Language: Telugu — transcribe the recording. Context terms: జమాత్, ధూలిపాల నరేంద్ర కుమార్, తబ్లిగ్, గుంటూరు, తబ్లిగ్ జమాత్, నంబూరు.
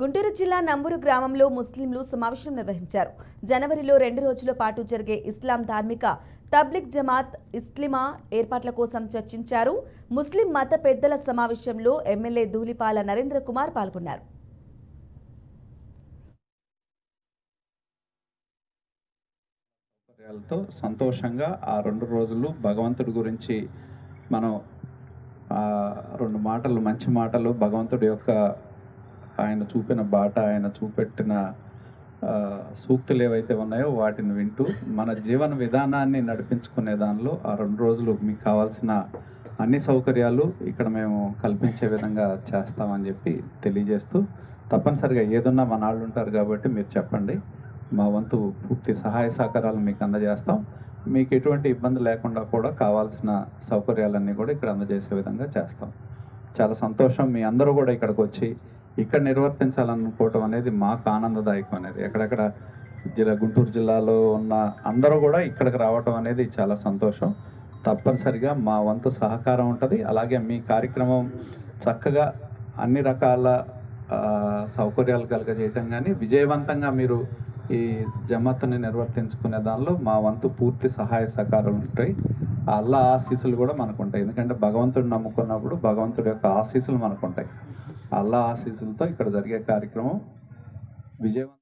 గుంటూరు జిల్లా నంబూరు గ్రామంలో ముస్లింలు సమావేశం నిర్వహించారు. జనవరిలో 2 రోజుల పాటు జరిగే ఇస్లాం ధార్మిక తబ్లిగ్ జమాత్ ఇస్లిమా ఏర్పాట్ల కోసం చర్చించారు. ముస్లిం మత పెద్దల సమావేశంలో ఎమ్మెల్యే ధూలిపాల నరేంద్ర కుమార్ పాల్గొన్నారు. సంతోషంగా ఆ 2 రోజులు భగవంతుడి గురించి మనం 2 మాటలు మంచి మాటలు, భగవంతుడి యొక్క ఆయన చూపిన బాట, ఆయన చూపెట్టిన సూక్తులు ఏవైతే ఉన్నాయో వాటిని వింటూ మన జీవన విధానాన్ని నడిపించుకునే దానిలో ఆ 2 రోజులు మీకు కావాల్సిన అన్ని సౌకర్యాలు ఇక్కడ మేము కల్పించే విధంగా చేస్తామని చెప్పి తెలియజేస్తూ, తప్పనిసరిగా ఏదన్నా మన వాళ్ళు ఉంటారు కాబట్టి మీరు చెప్పండి, మా వంతు పూర్తి సహాయ సహకారాలు మీకు అందజేస్తాం. మీకు ఎటువంటి ఇబ్బంది లేకుండా కూడా కావాల్సిన సౌకర్యాలన్నీ కూడా ఇక్కడ అందజేసే విధంగా చేస్తాం. చాలా సంతోషం, మీ అందరూ కూడా ఇక్కడికి వచ్చి ఇక్కడ నిర్వర్తించాలనుకోవటం అనేది మాకు ఆనందదాయకం అనేది. ఎక్కడెక్కడ గుంటూరు జిల్లాలో ఉన్న అందరూ కూడా ఇక్కడికి రావటం అనేది చాలా సంతోషం. తప్పనిసరిగా మా వంతు సహకారం ఉంటుంది. అలాగే మీ కార్యక్రమం చక్కగా అన్ని రకాల సౌకర్యాలు కలగజేయటం కానీ విజయవంతంగా మీరు ఈ జమాత్ని నిర్వర్తించుకునే దానిలో మా వంతు పూర్తి సహాయ సహకారాలు ఉంటాయి. అల్లా ఆశీస్సులు కూడా మనకు ఉంటాయి. ఎందుకంటే భగవంతుడు నమ్ముకున్నప్పుడు భగవంతుడి యొక్క ఆశీస్సులు మనకు ఉంటాయి. అల్లా ఆశీస్సులతో ఇక్కడ జరిగే కార్యక్రమం విజయవంతం.